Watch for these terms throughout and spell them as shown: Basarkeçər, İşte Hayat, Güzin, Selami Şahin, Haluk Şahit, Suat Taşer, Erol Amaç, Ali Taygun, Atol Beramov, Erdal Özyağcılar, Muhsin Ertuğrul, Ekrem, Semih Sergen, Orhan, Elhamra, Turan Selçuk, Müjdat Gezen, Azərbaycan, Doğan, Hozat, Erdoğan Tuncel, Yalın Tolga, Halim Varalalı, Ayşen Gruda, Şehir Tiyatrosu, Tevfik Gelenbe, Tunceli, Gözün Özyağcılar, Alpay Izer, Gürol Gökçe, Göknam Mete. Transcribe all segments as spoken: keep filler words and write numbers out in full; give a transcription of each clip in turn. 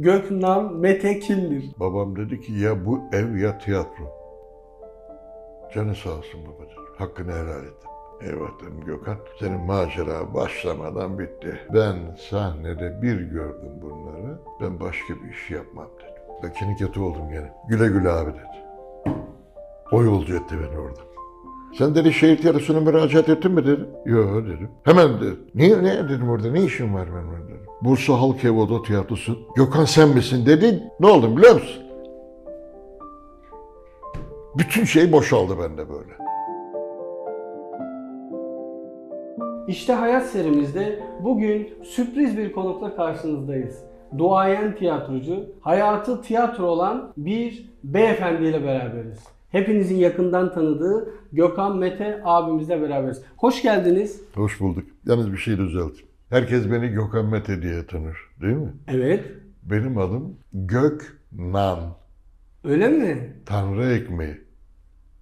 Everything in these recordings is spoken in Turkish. Göknam Mete kimdir? Babam dedi ki ya bu ev ya tiyatro. Canı sağ olsun babacığım. Hakkını helal et. Eyvah dedim Gökhan. Senin macera başlamadan bitti. Ben sahnede bir gördüm bunları. Ben başka bir iş yapmam dedim. Lakin kötü oldum gene. Güle güle abi dedi. O yolcu etti beni orada. Sen dedi şehir tiyatrosuna müracaat ettin mi dedi. Yok dedim. Hemen dedi. Niye ne dedim orada ne işim var ben orada dedim. Bursa Halkevi Oda Tiyatrosu. Gökhan sen misin dedi. Ne oldu biliyor musun? Bütün şey boşaldı bende böyle. İşte hayat serimizde bugün sürpriz bir konukla karşınızdayız. Duayen tiyatrocu, hayatı tiyatro olan bir beyefendiyle beraberiz. Hepinizin yakından tanıdığı Gökhan Mete abimizle beraberiz. Hoş geldiniz. Hoş bulduk. Yalnız bir şey düzelteyim. Herkes beni Gökhan Mete diye tanır, değil mi? Evet. Benim adım Göknam. Öyle mi? Tanrı ekmeği.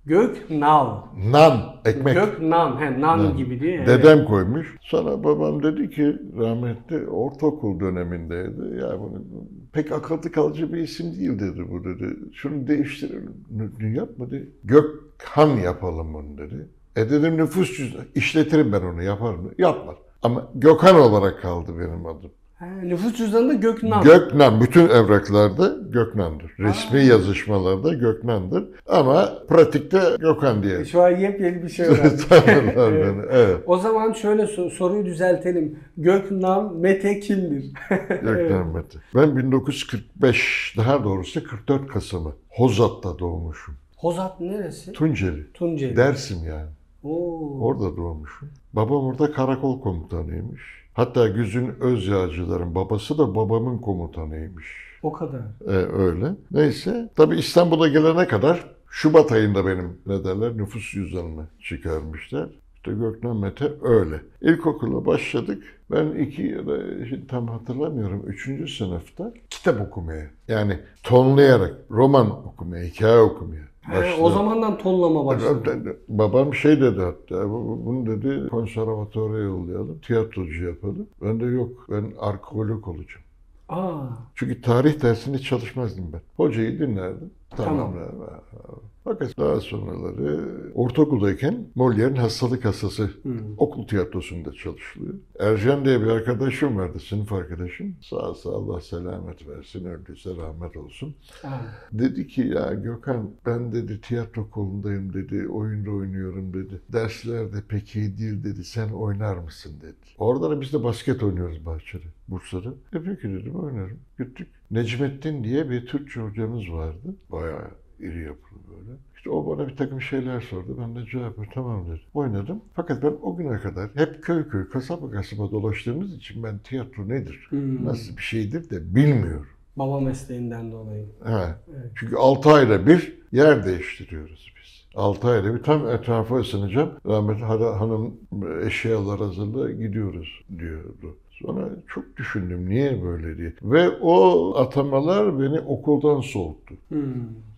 Göknam. Nan, ekmek. Göknam, he, nan, nan gibi değil mi? Dedem evet. Koymuş. Sonra babam dedi ki, rahmetli ortaokul dönemindeydi. Ya bunu pek akıllı kalıcı bir isim değil dedi bu dedi. Şunu değiştirelim, yapma dedi. Gökhan yapalım bunu dedi. E dedim nüfus cüzdanı, işletirim ben onu yaparım. Yapmaz. Ama Gökhan olarak kaldı benim adım. He, nüfus cüzdanında Göknam. Göknam. Bütün evraklarda Göknam'dır. Resmi Aa. yazışmalarda Göknam'dır. Ama pratikte Gökhan diye. Şu an yepyeni bir şey öğrendik. Evet. Evet. O zaman şöyle sor soruyu düzeltelim. Göknam Mete kimdir? Göknam evet. Mete. Ben bin dokuz yüz kırk beş, daha doğrusu kırk dört Kasım'ı Hozat'ta doğmuşum. Hozat neresi? Tunceli. Tunceli. Dersim yani. Oo. Orada doğmuşum. Babam orada karakol komutanıymış. Hatta Gözün Özyağcıların babası da babamın komutanıymış. O kadar. Ee, öyle. Neyse. Tabii İstanbul'a gelene kadar Şubat ayında benim ne derler nüfus cüzdanımı çıkarmışlar. İşte Göknam Mete öyle. İlkokula başladık. Ben iki ya da tam hatırlamıyorum. Üçüncü sınıfta kitap okumaya. Yani tonlayarak roman okumaya, hikaye okumaya. He, o zamandan tonlama başladı. Babam şey dedi hatta, bunu dedi konservatuvara yollayalım, tiyatrocu yapalım. Ben de yok, ben arkeolog olacağım. Aa. Çünkü tarih dersinde çalışmazdım ben. Hocayı dinlerdim. Tamam. tamam. Fakat daha sonraları ortaokuldayken Molière'in hastalık hastası hmm. okul tiyatrosunda çalışılıyor. Ercan diye bir arkadaşım vardı, sınıf arkadaşım. Sağ olsun Allah selamet versin, öldüyse rahmet olsun. Ah. Dedi ki ya Gökhan ben dedi tiyatro kolundayım dedi, oyunda oynuyorum dedi. Dersler de pek iyi değil dedi, sen oynar mısın dedi. Orada da biz de basket oynuyoruz bahçede, Bursa'da. E peki dedim oynarım, gittik. Necmettin diye bir Türkçe hocamız vardı. Bayağı iri yapılı böyle. İşte o bana bir takım şeyler sordu. Ben de cevap ver, tamam dedim. Oynadım. Fakat ben o güne kadar hep köy köy, kasaba kasaba dolaştığımız için ben tiyatro nedir, hmm. nasıl bir şeydir de bilmiyorum. Baba mesleğinden dolayı. He. Evet. Çünkü altı ayda bir yer değiştiriyoruz biz. altı ayda bir tam etrafa ısınacağım. Rahmetli hanım eşyalar hazırla gidiyoruz diyordu. Sonra çok düşündüm niye böyle diye. Ve o atamalar beni okuldan soğuttu. Hmm.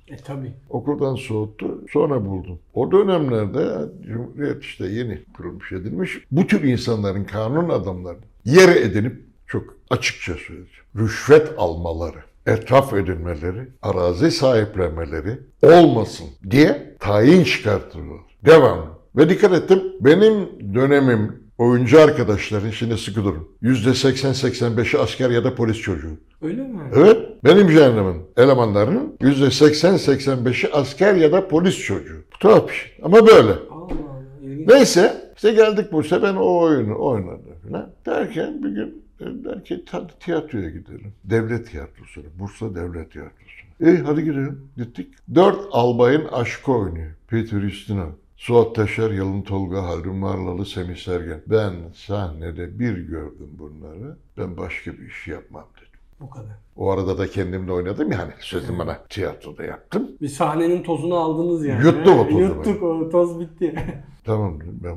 E tabii. Okuldan soğuttu. Sonra buldum. O dönemlerde Cumhuriyet işte yeni kurulmuş edilmiş. Bu tür insanların kanun adamlarını yere edinip çok açıkça söyleyeceğim. Rüşvet almaları, etraf edinmeleri, arazi sahiplenmeleri olmasın diye tayin çıkartıyorlar. Devam. Ve dikkat ettim. Benim dönemim oyuncu arkadaşların, şimdi sıkı durun, yüzde seksen seksen beşi asker ya da polis çocuğu. Öyle mi? Evet, benim cehennemin elemanlarının yüzde seksen seksen beşi asker ya da polis çocuğu. Tuhaf bir şey ama böyle. Allah Allah. Neyse, işte geldik Bursa, ben o oyunu oynadım falan. Derken bir gün dediler ki tiyatroya gidelim. Devlet tiyatrosuna, Bursa Devlet Tiyatrosu'na. E hadi gidelim, gittik. Dört albayın aşkı oynuyor, Peter Ustinov. Suat Taşer, Yalın Tolga, Halim Varalalı, Semih Sergen. Ben sahnede bir gördüm bunları. Ben başka bir iş yapmam dedim. Bu kadar. O arada da kendimle oynadım yani. Sözüm evet. Bana tiyatroda yaptım. Bir sahnenin tozunu aldınız yani. Yuttuk o tozu. Yuttuk bana. O toz bitti. Tamam dedim ben.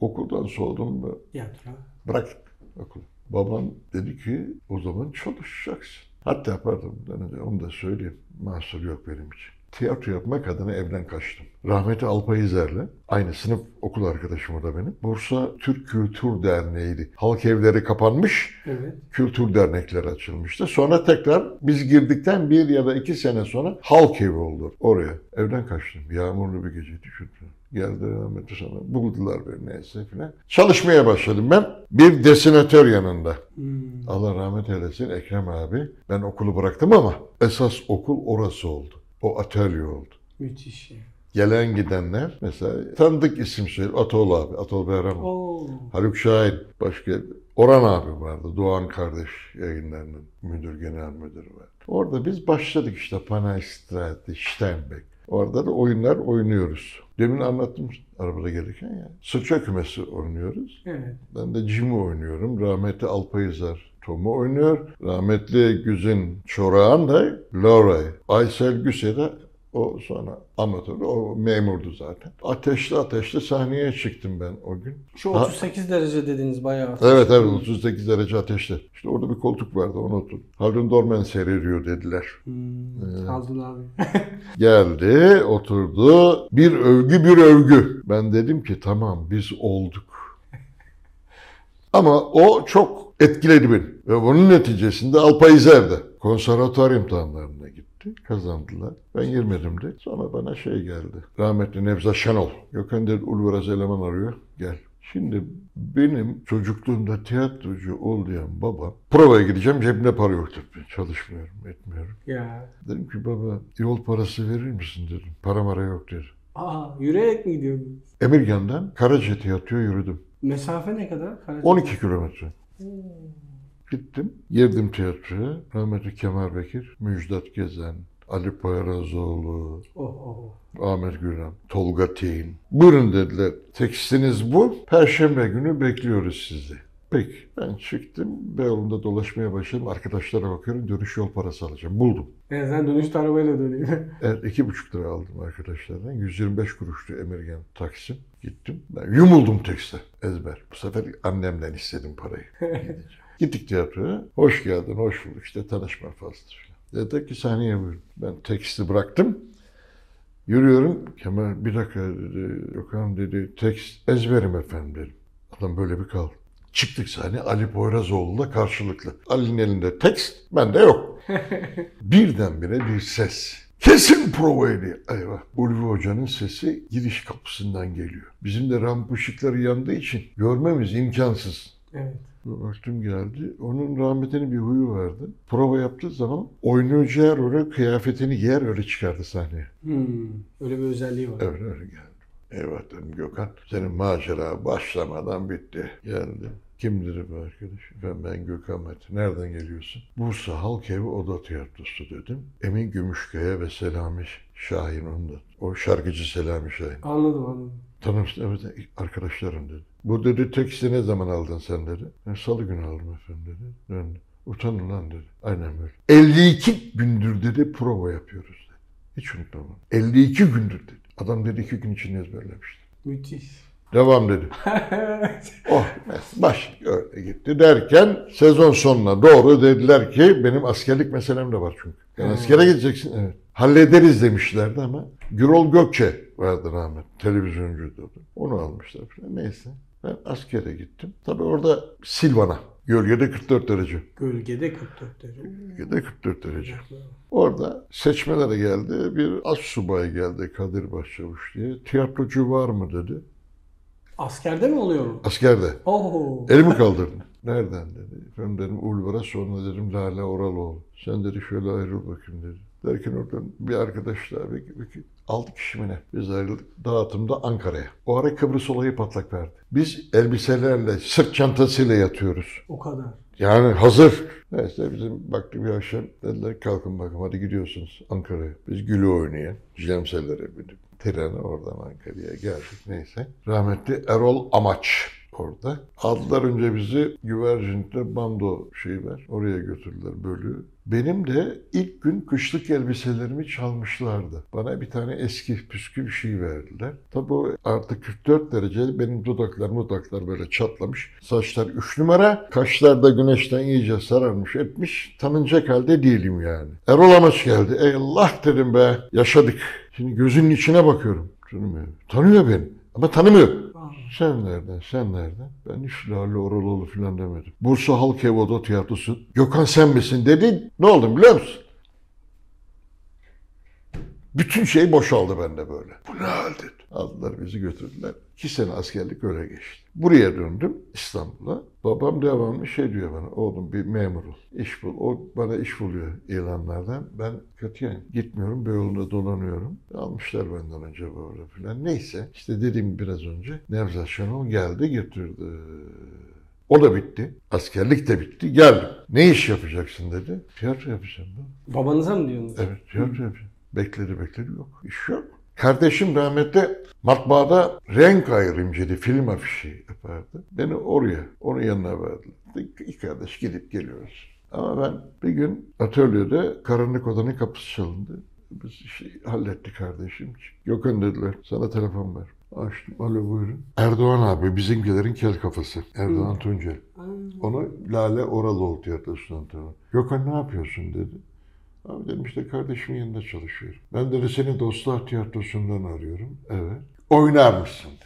Okuldan soğudum mu? Tiyatro. Bırak okul. Babam dedi ki o zaman çalışacaksın. Hatta pardon onu da söyleyeyim. Mahsur yok benim için. tiyatro yapmak adına evden kaçtım. Rahmetli Alpay Izer'le, aynı sınıf okul arkadaşım o da benim. Bursa Türk Kültür Derneği'ydi. Halk evleri kapanmış, evet, kültür dernekleri açılmıştı. Sonra tekrar biz girdikten bir ya da iki sene sonra halk evi oldu oraya. Evden kaçtım. Yağmurlu bir geceydi çünkü. Geldi rahmetli sana. Buldular beni neyse filan. Çalışmaya başladım ben. Bir desinatör yanında. Hmm. Allah rahmet eylesin Ekrem abi. Ben okulu bıraktım ama esas okul orası oldu. O atölye oldu. Müthiş. Gelen gidenler mesela tanıdık isim söyleyeyim. Atol abi, Atol Beramov, oh, Haluk Şahit, başka Orhan abi vardı. Doğan kardeş yayınlarının müdür, genel müdürü vardı. Orada biz başladık işte Panaystrati, Steinbeck. Orada da oyunlar oynuyoruz. Demin anlattım arabada gelirken ya. Sıça kümesi oynuyoruz. Evet. Ben de Jim'i oynuyorum. Rahmetli Alpay Izer Tom'u oynuyor. Rahmetli Güzin Çorağan da Laura'yı. Aysel Güse de o sonra amatör, o memurdu zaten. Ateşli ateşli sahneye çıktım ben o gün. Şu otuz sekiz ha, derece dediniz bayağı ateşli. Evet evet, otuz sekiz derece ateşli. İşte orada bir koltuk vardı, onu oturdum. Haldun Dormen seyrediyor dediler. Hmm, ee, Haldun abi. Geldi, oturdu. Bir övgü bir övgü. Ben dedim ki tamam biz olduk. Ama o çok etkiledi beni. Ve bunun neticesinde Alpay İzer'de konservatuvar imtihanlarına gitti. Kazandılar. Ben girmedim de. Sonra bana şey geldi. Rahmetli Nevza Şenol. Gökhan dedi Ulvaraz eleman arıyor. Gel. Şimdi benim çocukluğumda tiyatrocu olayan babam, provaya gideceğim cebimde para yoktu. Çalışmıyorum, etmiyorum. Ya. Dedim ki baba yol parası verir misin dedim. Para mara yok dedi. Aa, yürüyerek mi gidiyordun? Emirgan'dan Karaca Tiyatro'ya yürüdüm. Mesafe ne kadar? Karaca... on iki kilometre. Hmm. Gittim, girdim tiyatroya. Rahmetli Kemal Bekir, Müjdat Gezen, Ali Poyrazoğlu, oh, oh, Ahmet Gülen, Tolga Teyin. Buyurun dediler, tekstiniz bu. Perşembe günü bekliyoruz sizi. Peki, ben çıktım. Beyoğlu'nda dolaşmaya başladım. Arkadaşlara bakıyorum, dönüş yol parası alacağım. Buldum. E sen dönüşte arabayla döneyim. Evet, iki buçuk lira aldım arkadaşlardan. yüz yirmi beş kuruştu Emirgan Taksim. Gittim, ben yumuldum tekste. Ezber. Bu sefer annemden istedim parayı. Gideceğim. Gittik tiyatroya. Hoş geldin, hoş bulduk. İşte tanışma faslıdır. Dedi ki sahneye buyurun. Ben teksti bıraktım. Yürüyorum. Kemal bir dakika dedi. Gökhan dedi. Tekst ezberim efendim dedim. Adam böyle bir kaldı. Çıktık sahneye Ali Poyrazoğlu'la karşılıklı. Ali'nin elinde tekst, bende yok. Birdenbire bir ses. Kesin provaydı. Eyvah. Ulvi Hoca'nın sesi giriş kapısından geliyor. Bizim de ramp ışıkları yandığı için görmemiz imkansız. Evet. Baktım geldi. Onun rahmetinin bir huyu vardı. Prova yaptığı zaman oynayacağı role kıyafetini giyer öyle çıkardı sahneye. Hmm, öyle bir özelliği var. Öyle öyle geldi. Eyvah dedim Gökhan. Senin macera başlamadan bitti. Geldi. Kimdir bu arkadaş? Ben, ben Gökhan Mete. Nereden geliyorsun? Bursa Halkevi Oda Tiyatrosu dedim. Emin Gümüşkaya ve Selami Şahin ondan. O şarkıcı Selami Şahin. Anladım anladım. Tanımsın evet arkadaşlarım dedi. Bu dedi teksti ne zaman aldın sen dedi. Yani salı günü aldım efendim dedi. Ben, utanın lan dedi. Aynen böyle. elli iki gündür dedi prova yapıyoruz dedi. Hiç unutmam. elli iki gündür dedi. Adam dedi iki gün içinde ezberlemişti. Müthiş. Devam dedi. Oh baş öyle gitti derken sezon sonuna doğru dediler ki benim askerlik meselem de var çünkü. Yani hmm. askere gideceksin evet. Hallederiz demişlerdi ama Gürol Gökçe vardı rahmet. Televizyoncuydu. Onu almışlar falan. Neyse ben askere gittim. Tabii orada Silvan'a. Gölgede kırk dört derece. Gölgede kırk dört derece. Gölgede kırk dört derece. Orada seçmelere geldi. Bir astsubay geldi Kadir Başçavuş diye. Tiyatrocu var mı dedi. Askerde mi oluyor mu? Askerde. Oh. Elimi kaldırdım. Nereden dedi. Ben dedim Ulvara sonra dedim Lale Oral ol. Sen dedi şöyle ayrıl bakayım dedi. Derken oradan bir arkadaşla altı kişimine biz ayrıldık. Dağıtımda Ankara'ya. O ara Kıbrıs olayı patlak verdi. Biz elbiselerle, sırt çantasıyla yatıyoruz. O kadar. Yani hazır. Neyse bizim baktı bir akşam dediler kalkın bakın hadi gidiyorsunuz Ankara'ya. Biz gülü oynaya, jemsellere bindik. Trene oradan Ankara'ya geldik neyse. Rahmetli Erol Amaç. orada. Aldılar önce bizi güvercinlikte bando şeyi var. Oraya götürdüler bölüğü. Benim de ilk gün kışlık elbiselerimi çalmışlardı. Bana bir tane eski püskü bir şey verdiler. Tabii o artı kırk dört dereceli, benim dudaklarım dudaklar böyle çatlamış. Saçlar üç numara, kaşlar da güneşten iyice sararmış etmiş. Tanınacak halde değilim yani. Erol Amaç geldi. Ey Allah dedim be, yaşadık. Şimdi gözünün içine bakıyorum. Tanımıyor, tanıyor beni ama tanımıyor. Sen nereden, sen nereden? Ben hiç Lale Oralalı falan demedim. Bursa Halkevi Oda Tiyatrosu. Gökhan sen misin dedi. Ne oldu biliyor musun? Bütün şey boşaldı bende böyle. Bu ne halde? Aldılar bizi götürdüler. İki sene askerlik öyle geçti. Buraya döndüm İstanbul'a. Babam devamlı şey diyor bana. Oğlum bir memur ol. İş bul. O bana iş buluyor ilanlardan. Ben kötüye gitmiyorum. Beyoğlu'nda dolanıyorum. Almışlar benden önce böyle filan. Neyse. İşte dediğim biraz önce Nevza Şenol geldi götürdü. O da bitti. Askerlik de bitti. Geldim. Ne iş yapacaksın dedi. Tiyatro yapacağım. Ben. Babanıza mı diyorsunuz? Evet. Tiyatro yapacağım. Bekledi bekledi. Yok. İş yok. Kardeşim rahmetli matbaada renk ayrımcıydı, film afişi yapardı. Beni oraya, onun yanına verdi. İki kardeş gidip geliyoruz. Ama ben bir gün atölyede karanlık odanın kapısı çalındı. Biz işi hallettik kardeşim. Gökhan dediler, sana telefon ver. Açtım, alo buyurun. Erdoğan abi, bizimkilerin kel kafası. Erdoğan Tuncel. Onu Lale Oral oldu yaklaşık. Gökhan ne yapıyorsun dedi. Abi dedim işte kardeşimin yanında çalışıyorum. Ben de seni Dostlar Tiyatrosu'ndan arıyorum. Evet. Oynar mısın dedi.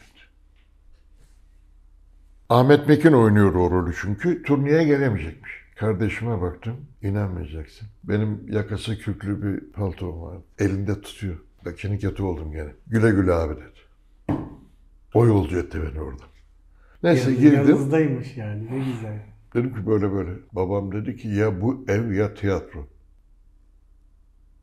Ahmet Mekin oynuyor o rolü çünkü. Turneye gelemeyecekmiş. Kardeşime baktım. İnanmayacaksın. Benim yakası küklü bir paltom vardı. Elinde tutuyor. Bak şimdi kötü oldum gene. Güle güle abi dedi. O yolcu etti beni orada. Neyse girdim. Yanınızdaymış yani. Ne güzel. Dedim ki böyle böyle. Babam dedi ki ya bu ev ya tiyatro.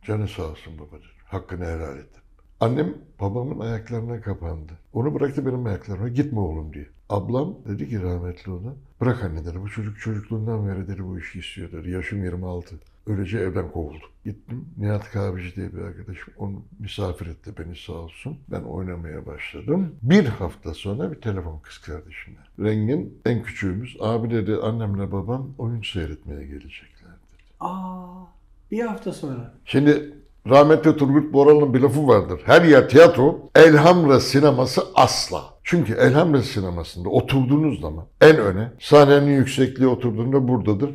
Canı sağ olsun baba dedim. Hakkını helal ettim. Annem babamın ayaklarına kapandı. Onu bıraktı benim ayaklarıma. Gitme oğlum diye. Ablam dedi ki rahmetli ona. Bırak anne dedi. Bu çocuk çocukluğundan beri dedi bu işi istiyor dedi. Yaşım yirmi altı. Öylece evden kovuldum. Gittim. Nihat Kahveci diye bir arkadaşım. Onu misafir etti beni sağ olsun. Ben oynamaya başladım. Bir hafta sonra bir telefon kız kardeşimle. Rengin en küçüğümüz. Abi dedi annemle babam oyun seyretmeye gelecekler dedi. Aaa. Bir hafta sonra. Şimdi rahmetli Turgut Boral'ın bir lafı vardır. Her yer tiyatro, Elhamra sineması asla. Çünkü Elhamra sinemasında oturduğunuz zaman en öne, sahnenin yüksekliği oturduğunda buradadır.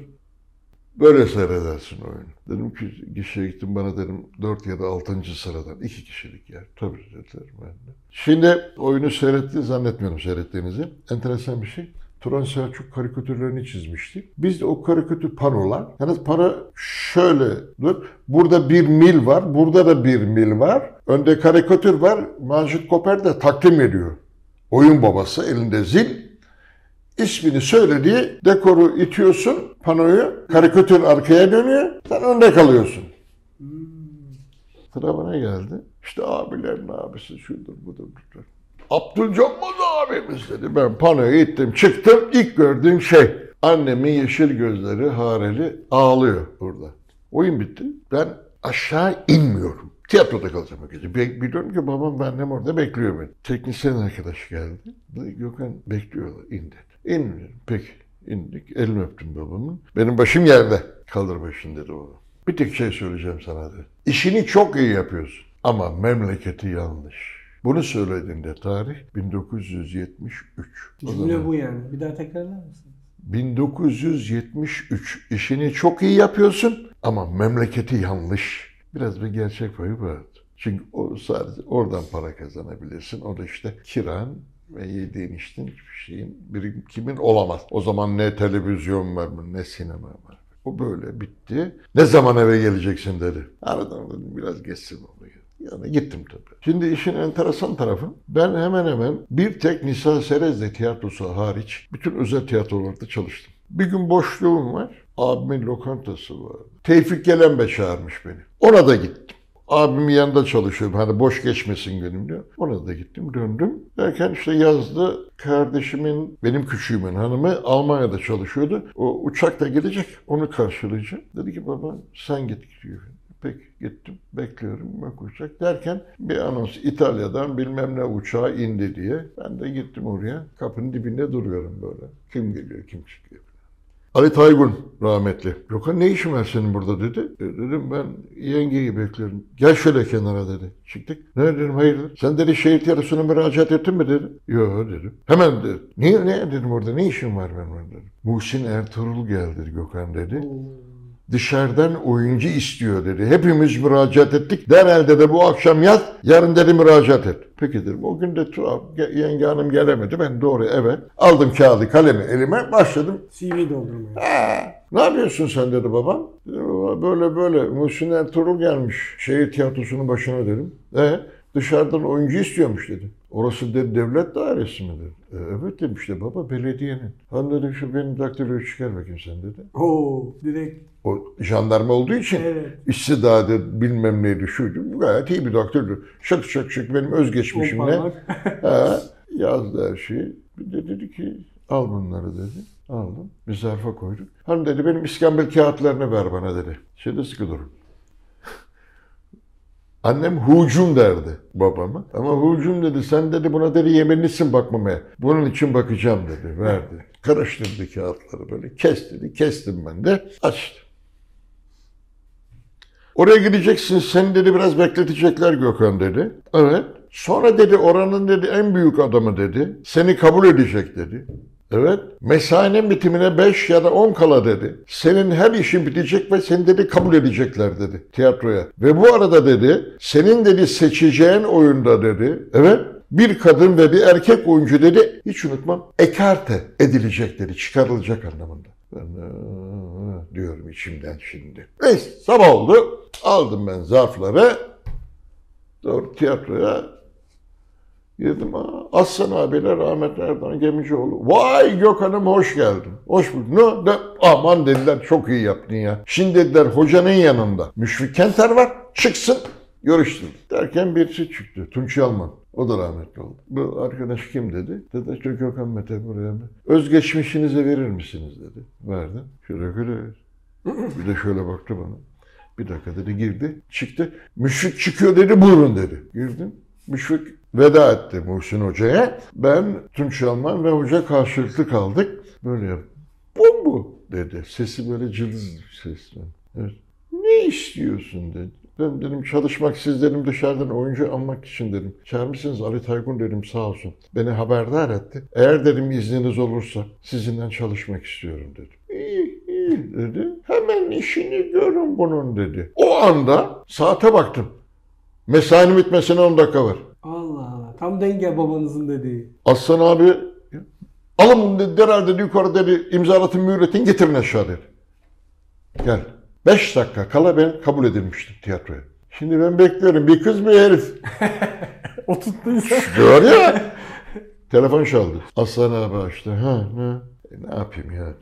Böyle seyredersin oyunu. Dedim ki kişiye gittim bana dedim dört ya da altıncı sıradan iki kişilik yer. Tabii dediler ben de. Şimdi oyunu seyretti zannetmiyorum seyrettiğinizi. Enteresan bir şey. Turan Selçuk karikatürlerini çizmişti. Biz de o karikatür panolar. Yalnız para şöyle dur. Burada bir mil var. Burada da bir mil var. Önde karikatür var. Macit Koper de takdim ediyor. Oyun babası elinde zil. İsmini söylediği dekoru itiyorsun panoyu. Karikatür arkaya dönüyor. Sen önde kalıyorsun. Sıra bana geldi. İşte abilerin abisi şudur budur budur. Abdülcabbar abimiz dedi. Ben panoya gittim, çıktım. İlk gördüğüm şey, annemin yeşil gözleri hareli ağlıyor burada. Oyun bitti. Ben aşağı inmiyorum. Tiyatroda kalacağım o gece. Biliyorum ki babam ve annem orada bekliyor beni. Teknisyen arkadaş geldi. Gökhan bekliyorlar, in dedi. İnmiyorum. Peki, indik. Elini öptüm babamın. Benim başım yerde. Kaldır başın dedi babam. Bir tek şey söyleyeceğim sana dedi. İşini çok iyi yapıyorsun. Ama memleketi yanlış. Bunu söylediğinde tarih bin dokuz yüz yetmiş üç. Cümle bu yani. Bir daha tekrarlar mısın? bin dokuz yüz yetmiş üç. İşini çok iyi yapıyorsun ama memleketi yanlış. Biraz bir gerçek payı var. Çünkü o sadece oradan para kazanabilirsin. O da işte kiran ve yediğin içtiğin şeyin biri kimin olamaz. O zaman ne televizyon var mı ne sinema var. O böyle bitti. Ne zaman eve geleceksin dedi. Aradan dedim biraz geçsin olayı. Yani gittim tabii. Şimdi işin enteresan tarafı, ben hemen hemen bir tek Nisa Serezli tiyatrosu hariç bütün özel tiyatrolarda çalıştım. Bir gün boşluğum var, abimin lokantası var. Tevfik Gelenbe çağırmış beni. Ona da gittim. Abimin yanında çalışıyorum, hani boş geçmesin günüm diyor. Ona da gittim, döndüm. Derken işte yazdı, kardeşimin, benim küçüğümün hanımı Almanya'da çalışıyordu. O uçakla gelecek, onu karşılayacağım. Dedi ki baba sen git diyor. Peki gittim, bekliyorum, bak uçak derken bir anons İtalya'dan bilmem ne uçağı indi diye. Ben de gittim oraya, kapının dibinde duruyorum böyle. Kim geliyor, kim çıkıyor? Ali Taygun rahmetli. Gökhan ne işin var senin burada dedi. E, dedim ben yengeyi bekliyorum. Gel şöyle kenara dedi. Çıktık. Ne dedim hayırdır? Sen dedi şehir tiyatrosuna müracaat ettin mi dedi. Yo dedim. Hemen dedi. Niye ne dedim orada ne işin var benim orada dedim. Muhsin Ertuğrul geldi Gökhan dedi. Dışarıdan oyuncu istiyor dedi. Hepimiz müracaat ettik. Derhal de bu akşam yat, yarın dedi müracaat et. Peki dedim. O gün de yenge hanım gelemedi. Ben doğru eve aldım kağıdı, kalemi elime başladım. C V doldurmaya. He. Ne yapıyorsun sen dedi babam. Dedim, baba, böyle böyle Muhsin Ertuğrul gelmiş. Şehir tiyatrosunun başına dedim. E, dışarıdan oyuncu istiyormuş dedi. Orası dedi devlet dairesi mi dedi. E, evet dedim işte baba belediyenin. Han dedim şu benim daktiloyu çıkar bakayım sen dedi. Oo direkt. O jandarma olduğu için evet. İstidadı bilmem neydi şuydu. Gayet iyi bir doktordu. Şık şık şık benim özgeçmişimle. Ha, yazdı her şeyi. Bir de dedi ki al bunları dedi. Aldım. Bir zarfa koyduk. Hanım dedi benim iskambil kağıtlarını ver bana dedi. Şöyle sıkı durun. Annem hucum derdi babama. Ama hucum dedi sen dedi buna dedi yeminlisin bakmamaya. Bunun için bakacağım dedi. Verdi. Karıştırdı kağıtları böyle. Kes dedi. Kestim ben de. Açtım. Oraya gideceksin, seni dedi biraz bekletecekler Gökhan dedi. Evet. Sonra dedi oranın dedi en büyük adamı dedi. Seni kabul edecek dedi. Evet. Mesainin bitimine beş ya da on kala dedi. Senin her işin bitecek ve seni dedi kabul edecekler dedi tiyatroya. Ve bu arada dedi senin dedi seçeceğin oyunda dedi. Evet. Bir kadın ve bir erkek oyuncu dedi. Hiç unutmam. Ekarte edilecek dedi. Çıkarılacak anlamında. Ben diyorum içimden şimdi. Neyse sabah oldu. Aldım ben zarfları. Doğru tiyatroya girdim. Aslan abiler Ahmet Erdoğan Gemicioğlu. Vay Gökhan'ım hoş geldin. Hoş bulduk. Ne? Aman dediler çok iyi yaptın ya. Şimdi dediler hocanın yanında. Müşfik Kenter var. Çıksın. Görüştüm. Derken birisi çıktı. Tunç Yalman. O da rahmetli oldu. Bu arkadaş kim dedi. Dedi işte Gökhan Mete buraya mı? Özgeçmişinize verir misiniz dedi. Verdim. Şöyle şöyle ver. Bir de şöyle baktı bana. Bir dakika dedi girdi. Çıktı. Müşfik çıkıyor dedi buyurun dedi. Girdim. Müşfik veda etti Muhsin Hoca'ya. Ben Tunç Yalman ve hoca karşılıklı kaldık. Böyle yaptım. Bombu dedi. Sesi böyle cılız sesle. Evet. Ne istiyorsun dedi. Ben dedim çalışmak siz dedim dışarıdan oyuncu almak için dedim. Çağırmışsınız Ali Taygun dedim sağ olsun. Beni haberdar etti. Eğer dedim izniniz olursa sizinle çalışmak istiyorum dedim. İyi iyi dedi. Hemen işini görün bunun dedi. O anda saate baktım. Mesainin bitmesine on dakika var. Allah Allah. Tam denge babanızın dediği. Aslan abi alın bunu dedi. Derhal dedi yukarı dedi imzalatın mühletin getirin aşağı dedi. Gel. Beş dakika kala ben kabul edilmiştim tiyatroya. Şimdi ben bekliyorum. Bir kız bir herif. O tuttuysa. Diyor ya. Telefon çaldı. Aslan abi açtı. Ha, ha. E, ne yapayım ya?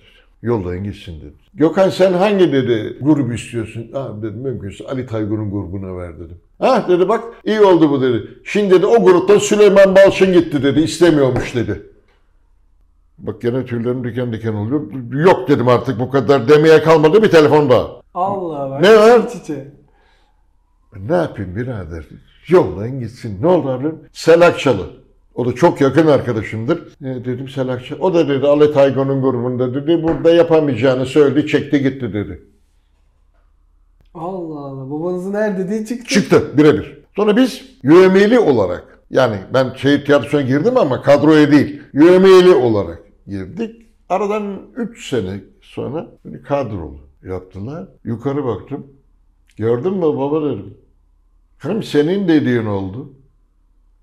Yoldayın gitsin dedi. Gökhan sen hangi dedi grubu istiyorsun? Abi dedim mümkünse Ali Taygun'un grubuna ver dedim. Ha dedi bak iyi oldu bu dedi. Şimdi dedi o gruptan Süleyman Balçın gitti dedi. İstemiyormuş dedi. Bak gene tüylerim diken diken oluyor. Yok dedim artık bu kadar demeye kalmadı bir telefon daha. Allah var. Ne var? Çiçe. Ne yapayım birader? Yollayın gitsin. Ne oldu abi? Selakçalı. O da çok yakın arkadaşımdır. E dedim Selakçalı. O da dedi Ali Taygun'un grubunda dedi. Burada yapamayacağını söyledi. Çekti gitti dedi. Allah Allah. Babanızın her dediği çıktı. Çıktı birebir. Sonra biz yövmeli olarak yani ben şehir tiyatrosuna girdim ama kadroya değil. Yövmeli olarak girdik. Aradan üç sene sonra kadrolu yaptılar. Yukarı baktım. Gördün mü baba dedim. Hem senin dediğin oldu,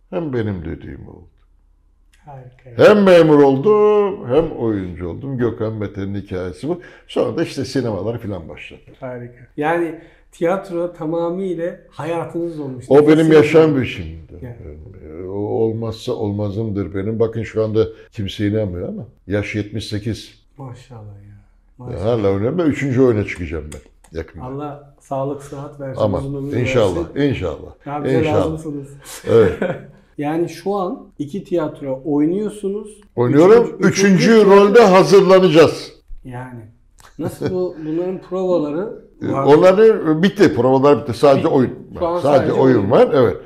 hem benim dediğim oldu. Harika. Hem memur oldum, hem oyuncu oldum. Gökhan Mete'nin hikayesi bu. Sonra da işte sinemalar falan başladı. Harika. Yani tiyatro tamamıyla hayatınız olmuş. O benim yaşam biçimimdi. Yani. O olmazsa olmazımdır benim. Bakın şu anda kimse inanmıyor ama yaş yetmiş sekiz. Maşallah ya. Hala önemli. Üçüncü oyuna çıkacağım ben yakında. Allah sağlık, sıhhat versin. Ama inşallah, versin. inşallah. Ya lazımsınız. Evet. Yani şu an iki tiyatro oynuyorsunuz. Oynuyorum. Üçüncü, üçüncü, üçüncü rolde hazırlanacağız. Yani. Nasıl bu bunların provaları Onları bitti, provalar bitti. Sadece oyun var. Sadece oyun var, evet.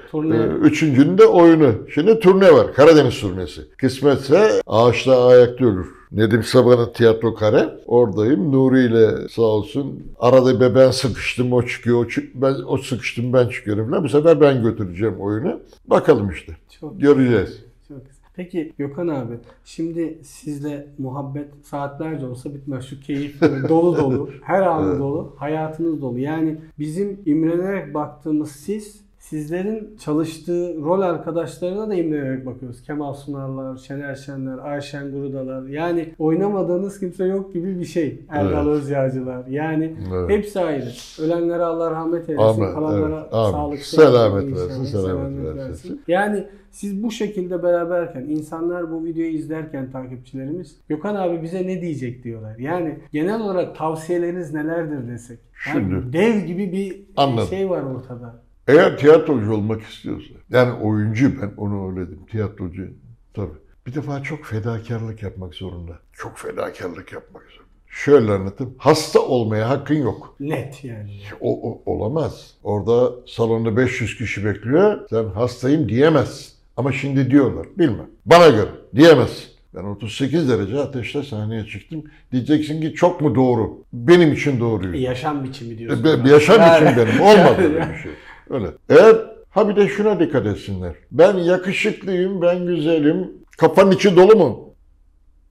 Üçüncünün de oyunu. Şimdi turne var, Karadeniz turnesi. Kısmetse ağaçta ayakta ölür. Nedim Saban'ın tiyatro kare. Oradayım. Nuri ile sağ olsun. Arada be ben sıkıştım, o çıkıyor, o çık, ben o sıkıştım, ben çıkıyorum falan. Bu sefer ben götüreceğim oyunu. Bakalım işte. Çok göreceğiz. Çok güzel. Peki Gökhan abi, şimdi sizle muhabbet saatlerce olsa bitmez. Şu keyif dolu dolu, her anı evet. dolu, hayatınız dolu. Yani bizim imrenerek baktığımız siz, sizlerin çalıştığı rol arkadaşlarına da imrenerek bakıyoruz. Kemal Sunarlar, Şener Şenler, Ayşen Gurudalar. Yani oynamadığınız kimse yok gibi bir şey. Erdoğan evet. Özyağcılar. Yani evet. hepsi ayrı. Ölenlere Allah rahmet eylesin. Amin. Kalanlara evet. sağlık. Selamet versin. Selamet versin. Yani siz bu şekilde beraberken, insanlar bu videoyu izlerken takipçilerimiz Gökhan abi bize ne diyecek diyorlar. Yani genel olarak tavsiyeleriniz nelerdir desek. Yani şimdi, dev gibi bir anladım. Şey var ortada. Eğer tiyatrocu olmak istiyorsa, yani oyuncu, ben onu öyle dedim, tiyatrocu tabii. Bir defa çok fedakarlık yapmak zorunda. Çok fedakarlık yapmak zorunda. Şöyle anlatayım, hasta olmaya hakkın yok. Net yani. O, o olamaz. Orada salonda beş yüz kişi bekliyor, sen hastayım diyemezsin. Ama şimdi diyorlar, bilmem. Bana göre diyemezsin. Ben otuz sekiz derece ateşle sahneye çıktım. Diyeceksin ki çok mu doğru? Benim için doğruydu. Yaşam biçimi diyorsun. E, be, yaşam yani. için benim, olmadı öyle bir şey. Öyle. Eğer, ha bir de şuna dikkat etsinler. Ben yakışıklıyım, ben güzelim, kafanın içi dolu mu?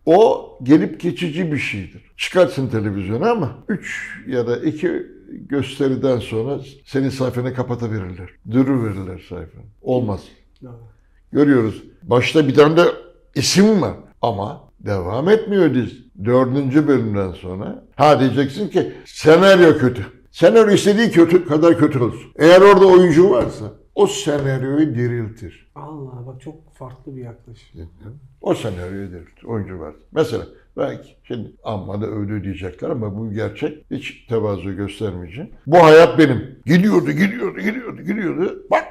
O gelip geçici bir şeydir. Çıkarsın televizyona ama üç ya da iki gösteriden sonra senin sayfanı kapatabilirler. Dürüverirler sayfanı. Olmaz. Görüyoruz. Başta bir tane de isim var ama devam etmiyor diz. Dördüncü bölümden sonra ha diyeceksin ki senaryo kötü. Senaryo istediği kötü kadar kötü olsun. Eğer orada oyuncu varsa o senaryoyu diriltir. Allah bak çok farklı bir yaklaşım. O senaryoyu diriltir. Oyuncu varsa. Mesela belki şimdi amma da öyle diyecekler ama bu gerçek. Hiç tevazu göstermeyeceğim. Bu hayat benim. Gidiyordu, gidiyordu, gidiyordu, gidiyordu. Bak!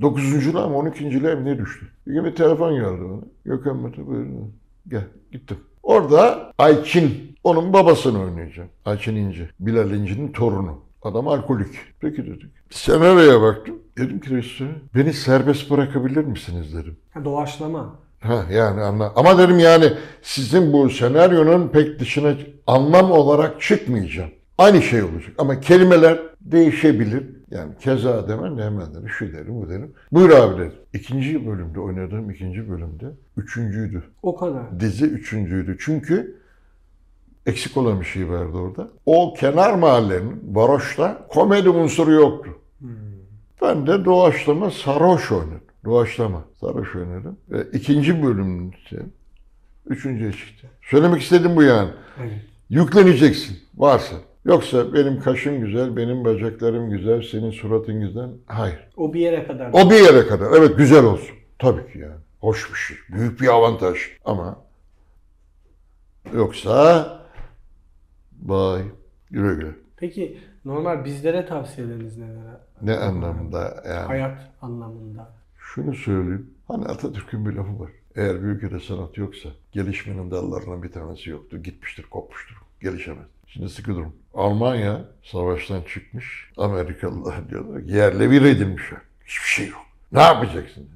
dokuzuncular mı on ikinciler mi ne düştü? Bir gün bir telefon geldi bana. Gökhan Mete buyurun. Gel gittim. Orada Ayçin, onun babasını oynayacağım. Ayçin İnci, Bilal İnci'nin torunu. Adam alkolik. Peki dedik. Senaryoya baktım. Dedim ki rejisöre, beni serbest bırakabilir misiniz dedim. Ha, doğaçlama. Ha yani anla. Ama dedim yani sizin bu senaryonun pek dışına anlam olarak çıkmayacağım. Aynı şey olacak ama kelimeler değişebilir. Yani keza demem ne hemen derim, şu derim, bu derim. Buyur abi derim. İkinci bölümde oynadığım ikinci bölümde üçüncüydü. O kadar. Dizi üçüncüydü. Çünkü eksik olan bir şey vardı orada. O kenar mahallenin, varoşta komedi unsuru yoktu. Hmm. Ben de doğaçlama sarhoş oynadım. Doğaçlama sarhoş oynadım. Ve ikinci bölümün üçüncüye çıktı. Söylemek istedim bu yani. Evet. Yükleneceksin varsa. Yoksa benim kaşım güzel, benim bacaklarım güzel, senin suratın güzel. Hayır. O bir yere kadar. O bir yere kadar. Evet güzel olsun. Tabii ki yani. Hoş bir şey. Büyük bir avantaj. Ama yoksa bye. Güle güle. Peki normal bizlere tavsiyeleriniz neler? Ne anlamında yani? Hayat anlamında. Şunu söyleyeyim. Hani Atatürk'ün bir lafı var. Eğer bir ülkede sanat yoksa gelişmenin dallarından bir tanesi yoktu. Gitmiştir, kopmuştur. Gelişemez. Şimdi sıkı durum. Almanya savaştan çıkmış. Amerikalılar diyorlar yerle bir edilmişler. Hiçbir şey yok. Ne yapacaksın?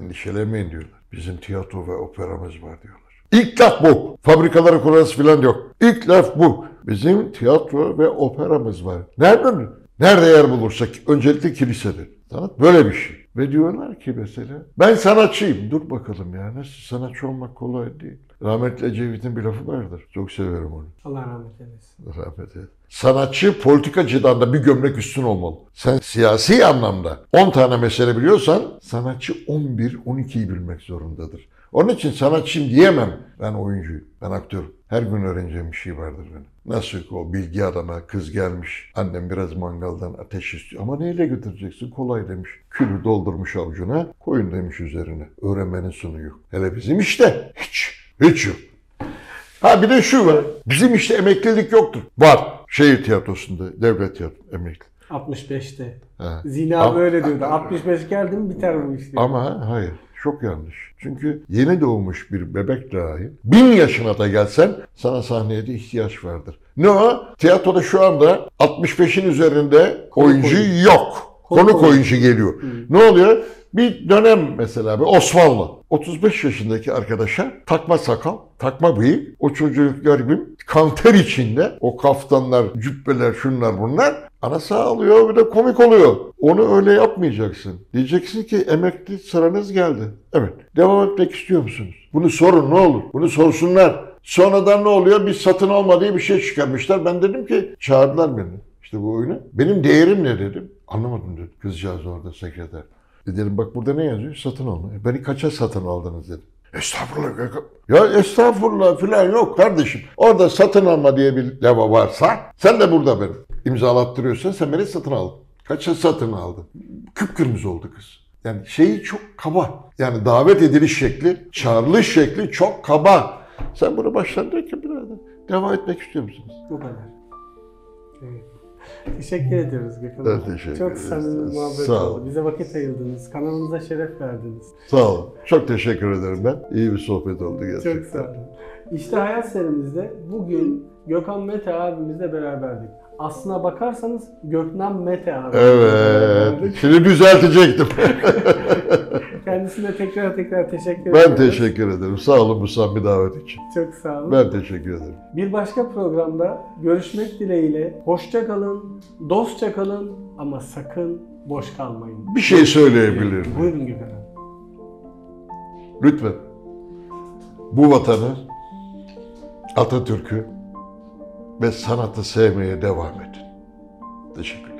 Endişelenmeyin diyorlar. Bizim tiyatro ve operamız var diyorlar. İlk laf bu. Fabrikaları kurarız falan yok. İlk laf bu. Bizim tiyatro ve operamız var. Nereden? Nerede yer bulursak öncelikle kilisedir. Sanat böyle bir şey. Ve diyorlar ki mesela ben sanatçıyım. Dur bakalım yani sanatçı olmak kolay değil. Rahmetli Ecevit'in bir lafı vardır. Çok severim onu. Allah rahmet eylesin. Rahmet eylesin. Sanatçı politikacıdan da bir gömlek üstün olmalı. Sen siyasi anlamda on tane mesele biliyorsan sanatçı on bir on ikiyi bilmek zorundadır. Onun için sanatçıyım diyemem. Ben oyuncuyum. Ben aktörüm. Her gün öğreneceğim bir şey vardır benim. Nasıl ki o bilgi adama kız gelmiş. Annem biraz mangaldan ateş istiyor. Ama neyle götüreceksin? Kolay demiş. Külü doldurmuş avucuna. Koyun demiş üzerine. Öğrenmenin sonu yok. Hele bizim işte. Hiç. Hiç yok. Ha bir de şu var. Bizim işte emeklilik yoktur. Var. Şehir Tiyatrosu'nda. Devlet Tiyatrosu emekli. altmış beşte. Ha. Zina Am böyle diyordu. altmış beş geldi mi biter bu işte. Ama hayır. Çok yanlış. Çünkü yeni doğmuş bir bebek dahi bin yaşına da gelsen sana sahneye de ihtiyaç vardır. Ne o? Tiyatroda şu anda altmış beşin üzerinde konuk oyuncu, oyuncu yok. Konuk, konuk oyuncu geliyor. Hı. Ne oluyor? Bir dönem mesela bir Osmanlı. otuz beş yaşındaki arkadaşa takma sakal, takma bıyık, o çocuk görgün, kanter içinde, o kaftanlar, cübbeler, şunlar bunlar, ana sağ alıyor bir de komik oluyor. Onu öyle yapmayacaksın. Diyeceksin ki emekli sıranız geldi. Evet, devam etmek istiyor musunuz? Bunu sorun ne olur, bunu sorsunlar. Sonradan ne oluyor? Bir satın alma diye bir şey çıkarmışlar. Ben dedim ki, çağırdılar beni işte bu oyunu. Benim değerim ne dedim. Anlamadım dedi kızcağız orada sekreter. Dedim bak burada ne yazıyor? Satın alma. E, beni kaça satın aldınız dedi. Estağfurullah. Ya estağfurullah filan yok kardeşim. Orada satın alma diye bir leva varsa sen de burada beni imzalattırıyorsan sen beni satın al. Kaça satın aldın? Kıpkırmızı oldu kız. Yani şeyi çok kaba. Yani davet ediliş şekli, çağrılış şekli çok kaba. Sen bunu başlandır ki birader. Devam etmek istiyor musunuz? Bu kadar. Evet. Teşekkür ediyoruz Gökhan Bey. Evet, çok samimi muhabbet oldu. Bize vakit ayırdınız. Kanalımıza şeref verdiniz. Sağ olun. Çok teşekkür ederim ben. İyi bir sohbet oldu gerçekten. Çok sağ olun. İşte Hayat serimizde bugün Gökhan Mete abimizle beraberdik. Aslına bakarsanız Göknam Mete abi. Evet. Şimdi düzeltecektim. Kendisine tekrar tekrar teşekkür ederim. Ben teşekkür ederim. Sağ olun bu samimi davet için. Çok sağ olun. Ben teşekkür ederim. Bir başka programda görüşmek dileğiyle. Hoşça kalın, dostça kalın ama sakın boş kalmayın. Bir şey söyleyebilir miyim? Buyurun Gökhan. Lütfen. Bu vatanı, Atatürk'ü ve sanatı sevmeye devam edin. Teşekkür ederim.